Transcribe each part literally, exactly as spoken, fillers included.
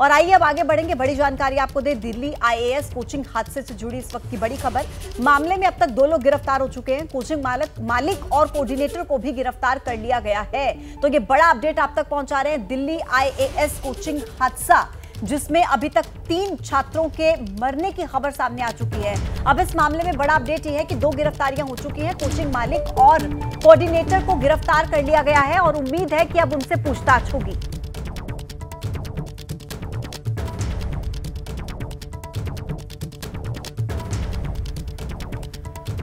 और आइए अब आगे बढ़ेंगे, बड़ी जानकारी आपको दे। Delhi I A S coaching हादसे से जुड़ी इस वक्त की बड़ी खबर। मामले में अब तक दो लोग गिरफ्तार हो चुके हैं। कोचिंग मालिक मालिक और कोऑर्डिनेटर को भी गिरफ्तार कर लिया गया है। तो ये बड़ा अपडेट आप तक पहुंचा रहे हैं। Delhi I A S coaching हादसा जिसमें अभी तक तीन छात्रों के मरने की खबर सामने आ चुकी है। अब इस मामले में बड़ा अपडेट यह है कि दो गिरफ्तारियां हो चुकी हैं। कोचिंग मालिक और कोऑर्डिनेटर को गिरफ्तार कर लिया गया है और उम्मीद है कि अब उनसे पूछताछ होगी।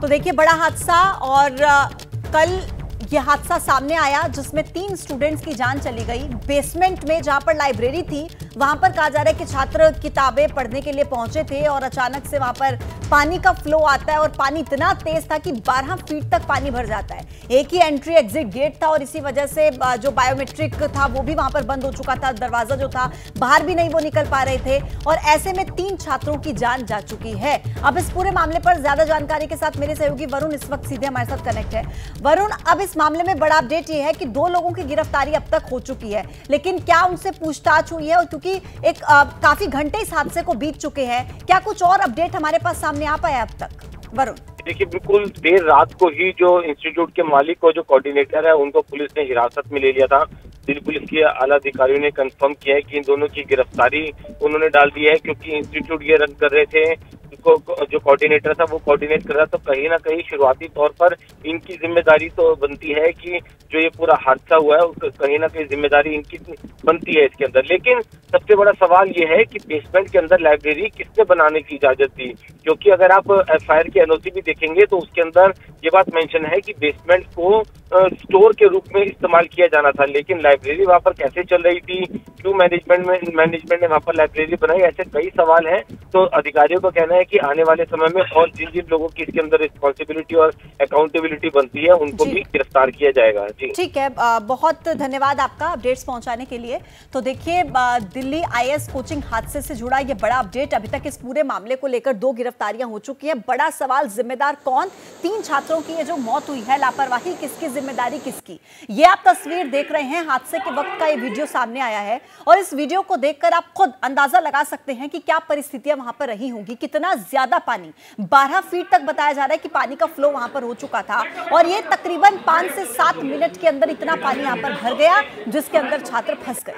तो देखिए बड़ा हादसा, और कल यह हादसा सामने आया जिसमें तीन स्टूडेंट्स की जान चली गई। बेसमेंट में जहां पर लाइब्रेरी थी वहां पर कहा जा रहा है कि छात्र किताबें पढ़ने के लिए पहुंचे थे और अचानक से वहां पर पानी का फ्लो आता है और पानी इतना तेज था कि बारह फीट तक पानी भर जाता है। एक ही एंट्री एग्जिट गेट था और इसी वजह से जो बायोमेट्रिक था वो भी वहां पर बंद हो चुका था। दरवाजा जो था बाहर भी नहीं वो निकल पा रहे थे और ऐसे में तीन छात्रों की जान जा चुकी है। अब इस पूरे मामले पर ज्यादा जानकारी के साथ मेरे सहयोगी वरुण इस वक्त सीधे हमारे साथ कनेक्ट है। वरुण, अब इस मामले में बड़ा अपडेट ये है कि दो लोगों की गिरफ्तारी अब तक हो चुकी है, लेकिन क्या उनसे पूछताछ हुई है? और क्योंकि एक आ, काफी घंटे इस हादसे को बीत चुके हैं, क्या कुछ और अपडेट हमारे पास सामने आ पाया अब तक? वरुण, देखिए बिल्कुल देर रात को ही जो इंस्टीट्यूट के मालिक और जो कोऑर्डिनेटर है उनको पुलिस ने हिरासत में ले लिया था। दिल्ली पुलिस के आला अधिकारियों ने कंफर्म किया है कि इन दोनों की गिरफ्तारी उन्होंने डाल दी है, क्योंकि इंस्टीट्यूट ये रन कर रहे थे, जो कोऑर्डिनेटर था वो कोऑर्डिनेट कर रहा, तो कहीं ना कहीं शुरुआती तौर पर इनकी जिम्मेदारी तो बनती है कि जो ये पूरा हादसा हुआ है कहीं ना कहीं जिम्मेदारी इनकी बनती है इसके अंदर। लेकिन सबसे बड़ा सवाल ये है कि बेसमेंट के अंदर लाइब्रेरी किसने बनाने की इजाजत दी, क्योंकि अगर आप एफ आई आर की एन ओ सी भी देखेंगे तो उसके अंदर ये बात मेंशन है कि बेसमेंट को स्टोर के रूप में इस्तेमाल किया जाना था, लेकिन लाइब्रेरी वहाँ पर कैसे चल रही थी, क्यों मैनेजमेंट में मैनेजमेंट ने वहाँ पर लाइब्रेरी बनाई, ऐसे कई सवाल हैं। तो अधिकारियों का कहना है कि आने वाले समय में और जिन जिन लोगों की इसके अंदर रिस्पॉन्सिबिलिटी और अकाउंटेबिलिटी बनती है उनको भी गिरफ्तार किया जाएगा। जी ठीक है, बहुत धन्यवाद आपका अपडेट्स पहुँचाने के लिए। तो देखिए Delhi I A S coaching हादसे से जुड़ा ये बड़ा अपडेट, अभी तक इस पूरे मामले को लेकर दो गिरफ्तारियां हो चुकी है। बड़ा सवाल, जिम्मेदार कौन? तीन छात्रों की ये जो मौत हुई है, लापरवाही किसकी, जिम्मेदारी किसकी? ये आप तस्वीर देख रहे हैं, हादसे के वक्त का ये वीडियो सामने आया है और इस वीडियो को देखकर आप खुद अंदाजा लगा सकते हैं कि क्या परिस्थितियां वहां पर रही होंगी। कितना ज्यादा पानी, बारह फीट तक बताया जा रहा है कि पानी का फ्लो वहां पर हो चुका था और ये तकरीबन पांच से सात मिनट के अंदर इतना पानी यहां पर भर गया जिसके अंदर छात्र फंस गए।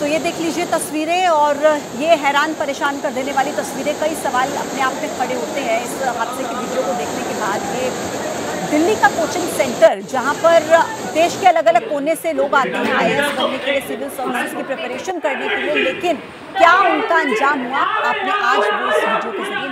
तो ये देख लीजिए तस्वीरें, और ये हैरान परेशान कर देने वाली तस्वीरें। कई सवाल अपने आप में खड़े होते हैं इस हादसे की वीडियो को देखने के बाद। ये दिल्ली का कोचिंग सेंटर जहां पर देश के अलग अलग कोने से लोग आते हैं आई ए एस करने के लिए, सिविल सर्विस की प्रिपरेशन करने के लिए, लेकिन क्या उनका अंजाम हुआ आपने आज वो इस वीडियो के जरिए।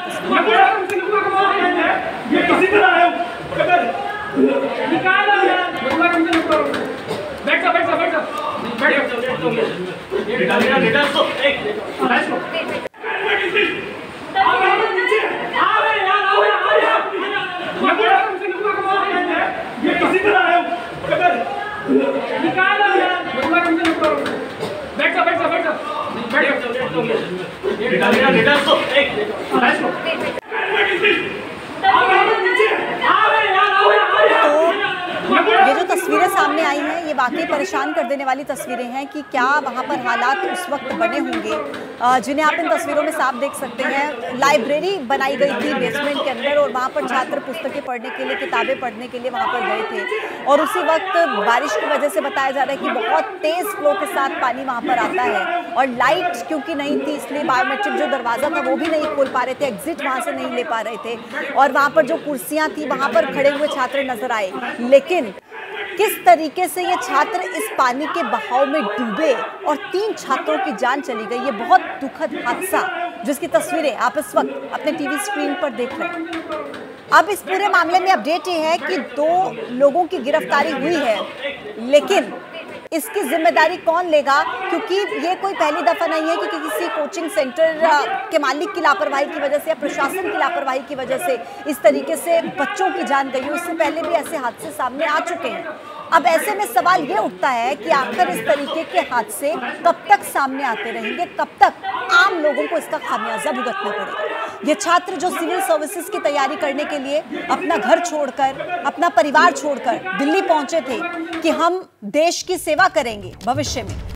ये जो तस्वीरें सामने आई हैं ये वाकई परेशान कर देने वाली तस्वीरें हैं कि क्या वहाँ पर हालात उस वक्त बने होंगे जिन्हें आप इन तस्वीरों में साफ देख सकते हैं। लाइब्रेरी बनाई गई थी बेसमेंट के अंदर और वहाँ पर छात्र पुस्तकें पढ़ने के लिए, किताबें पढ़ने के लिए वहाँ पर गए थे और उसी वक्त बारिश की वजह से बताया जा रहा है कि बहुत तेज़ फ्लो के साथ पानी वहाँ पर आता है और लाइट क्योंकि नहीं थी इसलिए बायोमेट्रिक जो दरवाज़ा था वो भी नहीं खोल पा रहे थे, एग्जिट वहाँ से नहीं ले पा रहे थे और वहाँ पर जो कुर्सियाँ थी वहाँ पर खड़े हुए छात्र नजर आए। लेकिन किस तरीके से ये छात्र इस पानी के बहाव में डूबे और तीन छात्रों की जान चली गई, ये बहुत दुखद हादसा जिसकी तस्वीरें आप इस वक्त अपने टीवी स्क्रीन पर देख रहे हैं। अब इस पूरे मामले में अपडेट ये है कि दो लोगों की गिरफ्तारी हुई है, लेकिन इसकी जिम्मेदारी कौन लेगा, क्योंकि ये कोई पहली दफ़ा नहीं है कि, कि किसी कोचिंग सेंटर के मालिक की लापरवाही की वजह से या प्रशासन की लापरवाही की वजह से इस तरीके से बच्चों की जान गई हो। इससे पहले भी ऐसे हादसे सामने आ चुके हैं। अब ऐसे में सवाल ये उठता है कि आखिर इस तरीके के हादसे कब तक सामने आते रहेंगे, कब तक आम लोगों को इसका खामियाजा भुगतना पड़ेगा। ये छात्र जो सिविल सर्विसेज की तैयारी करने के लिए अपना घर छोड़कर, अपना परिवार छोड़कर दिल्ली पहुंचे थे कि हम देश की सेवा करेंगे भविष्य में।